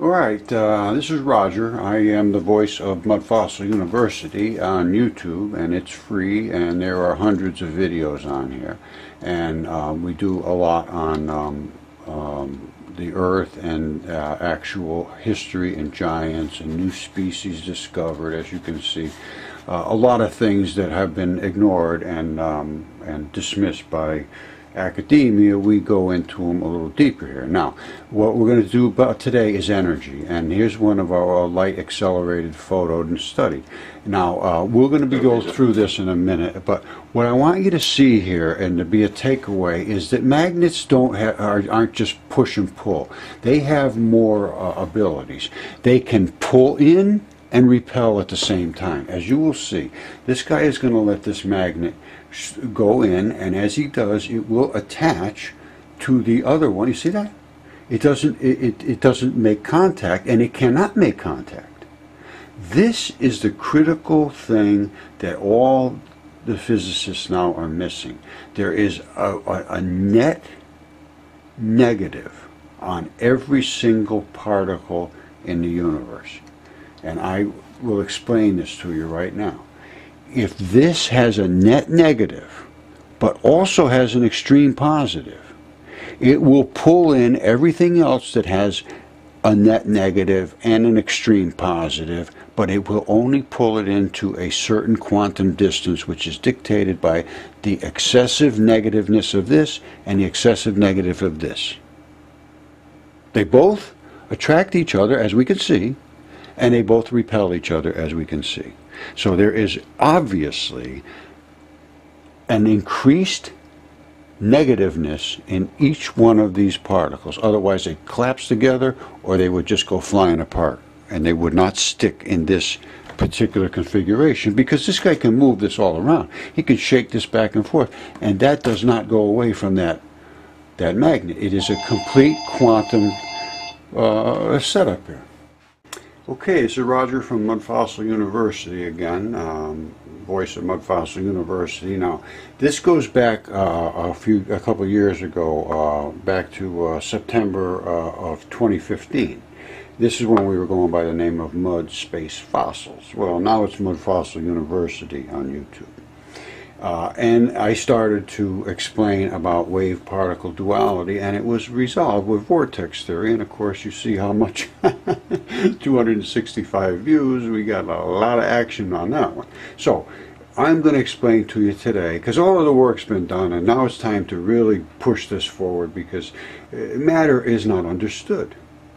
Alright, this is Roger. I am the voice of Mudfossil University on YouTube, and it's free, and there are hundreds of videos on here. And we do a lot on the Earth and actual history and giants and new species discovered, as you can see. A lot of things that have been ignored and dismissed by academia. We go into them a little deeper here. Now, what we're going to do about today is energy, and here's one of our light accelerated photo and study. Now, we're going to be going through this in a minute, but what I want you to see here and to be a takeaway is that magnets aren't just push and pull. They have more abilities. They can pull in and repel at the same time. As you will see, this guy is going to let this magnet go in, and as he does, it will attach to the other one. You see that? It doesn't make contact, and it cannot make contact. This is the critical thing that all the physicists now are missing. There is a net negative on every single particle in the universe. And I will explain this to you right now. If this has a net negative, but also has an extreme positive, it will pull in everything else that has a net negative and an extreme positive, but it will only pull it into a certain quantum distance, which is dictated by the excessive negativeness of this and the excessive negative of this. They both attract each other, as we can see, and they both repel each other, as we can see. So there is obviously an increased negativeness in each one of these particles. Otherwise, they collapse together, or they would just go flying apart, and they would not stick in this particular configuration, because this guy can move this all around. He can shake this back and forth, and that does not go away from that magnet. It is a complete quantum setup here. Okay, this is Roger from Mudfossil University again, voice of Mudfossil University. Now, this goes back a couple years ago, back to September of 2015. This is when we were going by the name of Mud Space Fossils. Well, now it's Mudfossil University on YouTube. And I started to explain about wave-particle duality, and it was resolved with vortex theory. And of course, you see how much 265 views. We got a lot of action on that one. So I'm going to explain to you today, because all of the work's been done, and now it's time to really push this forward, because matter is not understood.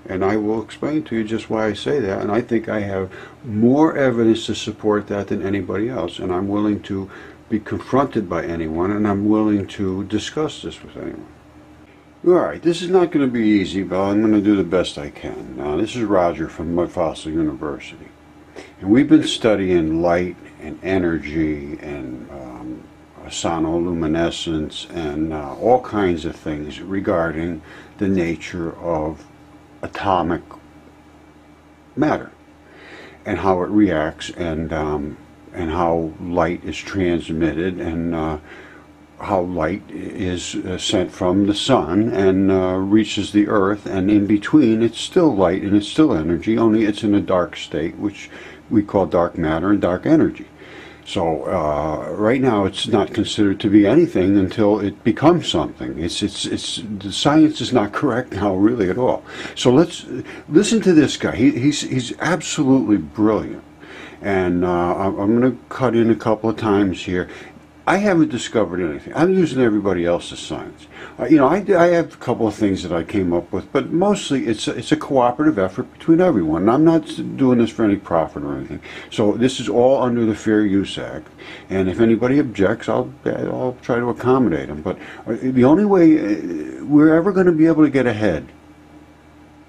And I will explain to you just why I say that, and I think I have more evidence to support that than anybody else, and I'm willing to be confronted by anyone, and I'm willing to discuss this with anyone. Alright, this is not going to be easy, but I'm going to do the best I can. Now, this is Roger from Mudfossil University, and we've been studying light and energy and sonoluminescence and all kinds of things regarding the nature of atomic matter and how it reacts, and how light is transmitted, and how light is sent from the sun and reaches the earth, and in between it's still light and it's still energy, only it's in a dark state, which we call dark matter and dark energy. So right now it's not considered to be anything until it becomes something. The science is not correct now, really, at all. So let's listen to this guy. He's absolutely brilliant. And I'm going to cut in a couple of times here. I haven't discovered anything. I'm using everybody else's science. You know, I have a couple of things that I came up with, but mostly it's a cooperative effort between everyone. And I'm not doing this for any profit or anything. So this is all under the Fair Use Act. And if anybody objects, I'll try to accommodate them. But the only way we're ever going to be able to get ahead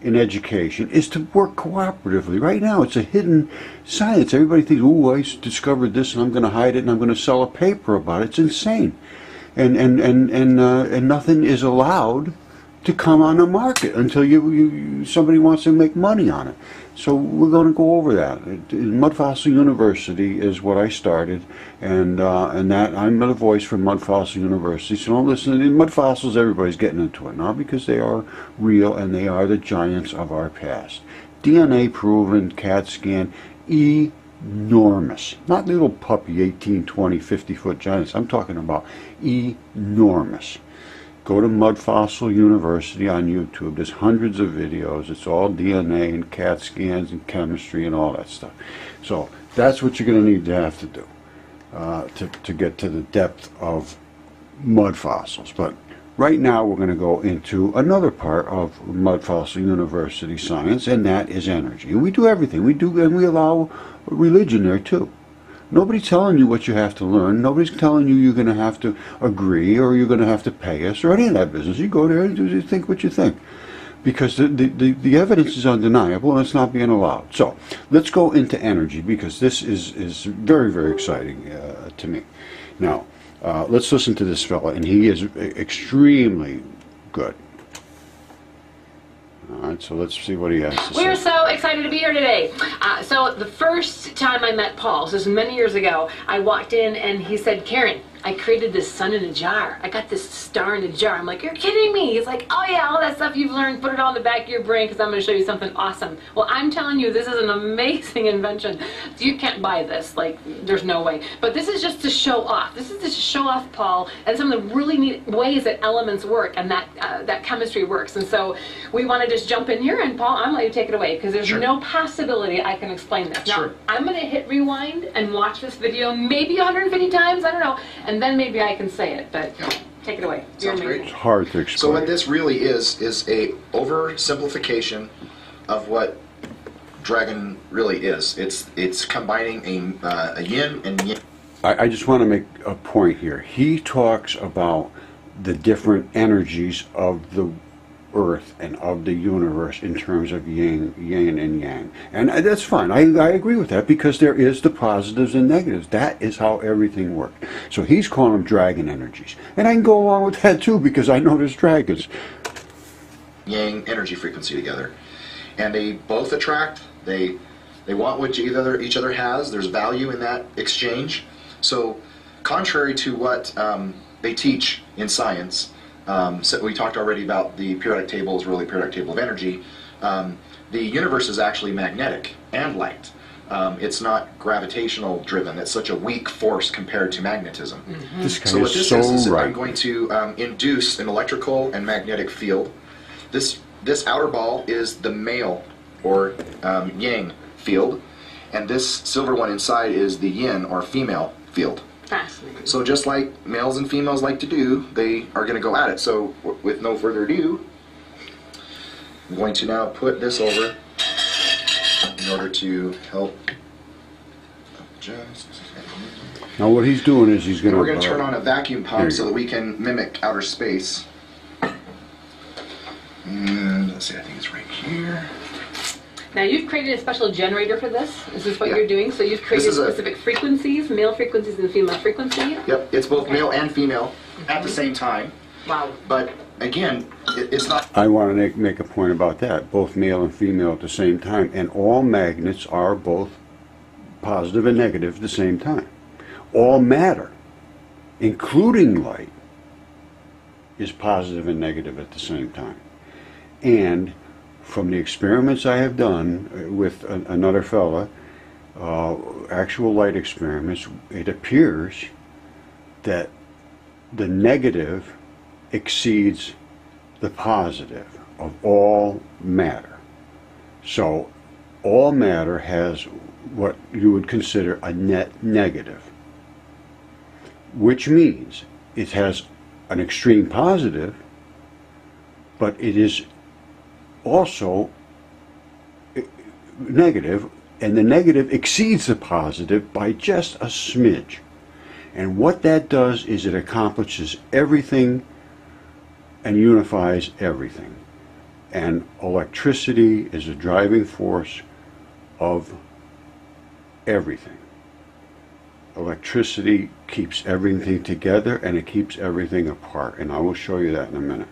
in education is to work cooperatively. Right now it's a hidden science. Everybody thinks, oh, I discovered this and I'm going to hide it and I'm going to sell a paper about it. It's insane. And nothing is allowed to come on the market until somebody wants to make money on it. So we're going to go over that. Mudfossil University is what I started, and that I'm the voice for Mudfossil University. So don't listen to mudfossils. Everybody's getting into it now because they are real and they are the giants of our past. DNA proven, CAT scan, enormous. Not little puppy 18, 20, 50-foot giants. I'm talking about enormous. Go to Mudfossil University on YouTube. There's hundreds of videos. It's all DNA and CAT scans and chemistry and all that stuff. So that's what you're going to need to have to do to get to the depth of mud fossils. But right now we're going to go into another part of Mudfossil University science, and that is energy. And we do everything. We do, and we allow religion there too. Nobody's telling you what you have to learn. Nobody's telling you you're going to have to agree or you're going to have to pay us or any of that business. You go there and you think what you think, because the evidence is undeniable and it's not being allowed. So let's go into energy, because this is very, very exciting to me. Now, let's listen to this fella, and he is extremely good. All right, so let's see what he has to say. We're so excited to be here today. So the first time I met Paul, so this was many years ago, I walked in and he said, "Karen, I created this sun in a jar. I got this star in a jar." I'm like, "You're kidding me." He's like, "Oh yeah, all that stuff you've learned, put it all in the back of your brain because I'm going to show you something awesome." Well, I'm telling you, this is an amazing invention. You can't buy this. Like, there's no way. But this is just to show off. This is to show off Paul and some of the really neat ways that elements work and that that chemistry works. And so we want to just jump in here, and Paul, I'm going to let you take it away because there's sure. no possibility I can explain this. Now, sure. I'm going to hit rewind and watch this video maybe 150 times, I don't know, and then maybe I can say it, but take it away. Sounds great. It's hard to explain. So what this really is a oversimplification of what dragon really is. It's combining a yin and yang. I just want to make a point here. He talks about the different energies of the earth and of the universe in terms of yin and yang, and that's fine. I agree with that, because there is the positives and negatives. That is how everything works. So he's calling them dragon energies, and I can go along with that too, because I know there's dragons. Yang energy frequency together, and they both attract. They want what each other has. There's value in that exchange. So contrary to what they teach in science. So we talked already about the periodic table is really a periodic table of energy. The universe is actually magnetic and light. It's not gravitational driven. It's such a weak force compared to magnetism. Mm-hmm. So what this is right. I'm going to induce an electrical and magnetic field. This outer ball is the male or yang field, and this silver one inside is the yin or female field. Fascinating. So just like males and females like to do, they are going to go at it. So with no further ado, I'm going to now put this over in order to help adjust. Now what he's doing is he's going to... We're going to turn on a vacuum pump so that we can mimic outer space. And let's see, I think it's right here. Now you've created a special generator for this. This is what you're doing. So you've created specific frequencies, male frequencies and female frequency. Yep, it's both male and female at the same time. Wow. But again, it's not... I want to make a point about that. Both male and female at the same time. And all magnets are both positive and negative at the same time. All matter, including light, is positive and negative at the same time. And from the experiments I have done with another fella, actual light experiments, it appears that the negative exceeds the positive of all matter. So all matter has what you would consider a net negative, which means it has an extreme positive, but it is also negative, and the negative exceeds the positive by just a smidge. And what that does is it accomplishes everything and unifies everything. And electricity is a driving force of everything. Electricity keeps everything together, and it keeps everything apart, and I will show you that in a minute.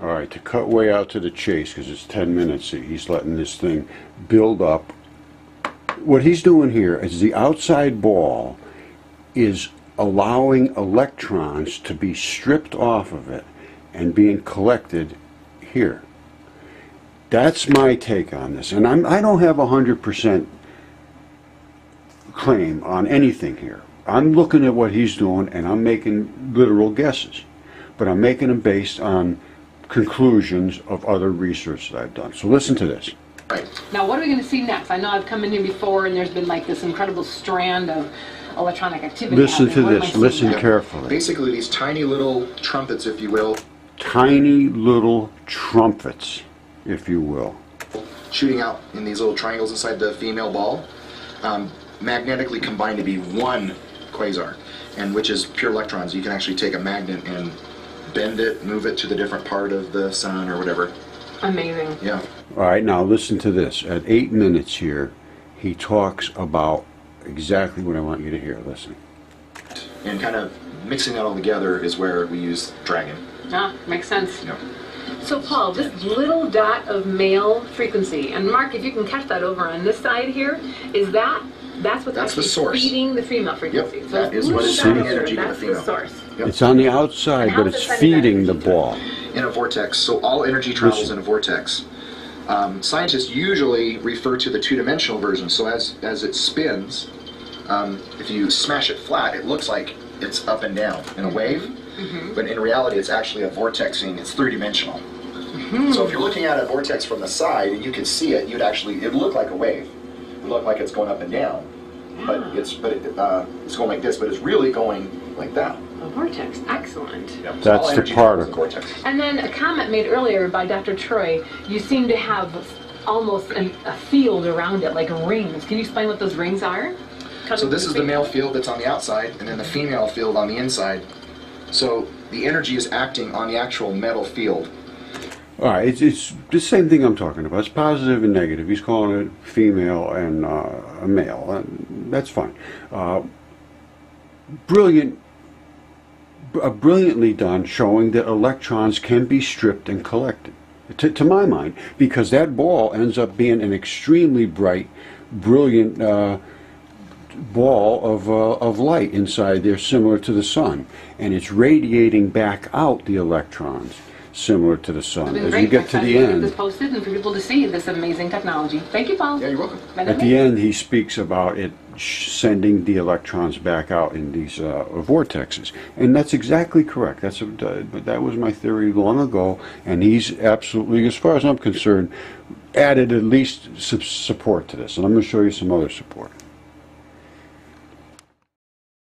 All right, to cut way out to the chase, because it's 10 minutes, he's letting this thing build up. What he's doing here is the outside ball is allowing electrons to be stripped off of it and being collected here. That's my take on this, and I don't have 100% claim on anything here. I'm looking at what he's doing and I'm making literal guesses, but I'm making them based on conclusions of other research that I've done. So listen to this. Right. Now what are we going to see next? I know I've come in here before and there's been like this incredible strand of electronic activity. Listen to this. Listen carefully. Basically these tiny little trumpets, if you will. Tiny little trumpets, if you will. Shooting out in these little triangles inside the female ball. Magnetically combined to be one quasar, and which is pure electrons. You can actually take a magnet and bend it, move it to the different part of the sun or whatever. Amazing. Yeah. All right, now listen to this. At 8 minutes here, he talks about exactly what I want you to hear. Listen. And kind of mixing that all together is where we use Dragon. Ah, makes sense. Yeah. So Paul, this little dot of male frequency, and Mark, if you can catch that over on this side here, is that that's the source. Feeding the female frequency. Yep. So that is what is feeding energy to the female. The source. Yep. It's on the outside, but it's feeding the ball. In a vortex, so all energy travels in a vortex. Scientists usually refer to the two-dimensional version. So as it spins, if you smash it flat, it looks like it's up and down in a wave. Mm-hmm. But in reality, it's actually a vortexing. It's three-dimensional. Mm-hmm. So if you're looking at a vortex from the side and you can see it, you'd actually it look like a wave. Look like it's going up and down, but it's going like this, but it's really going like that. A vortex, excellent. Yep. That's the part of vortex. And then a comment made earlier by Dr. Troy, you seem to have almost a field around it, like rings. Can you explain what those rings are? So this is the male field that's on the outside, and then the female field on the inside. So the energy is acting on the actual metal field. All right, it's the same thing I'm talking about. It's positive and negative. He's calling it female and a male. That's fine. Brilliantly done, showing that electrons can be stripped and collected, to my mind, because that ball ends up being an extremely bright, brilliant ball of light inside there, similar to the sun, and it's radiating back out the electrons. Similar to the sun. As you get to the end, this posted and for people to see this amazing technology. Thank you, Paul. Yeah, you're welcome. At the end, he speaks about it sending the electrons back out in these vortexes, and that's exactly correct. That's that was my theory long ago, and he's absolutely, as far as I'm concerned, added at least some support to this, and I'm going to show you some other support.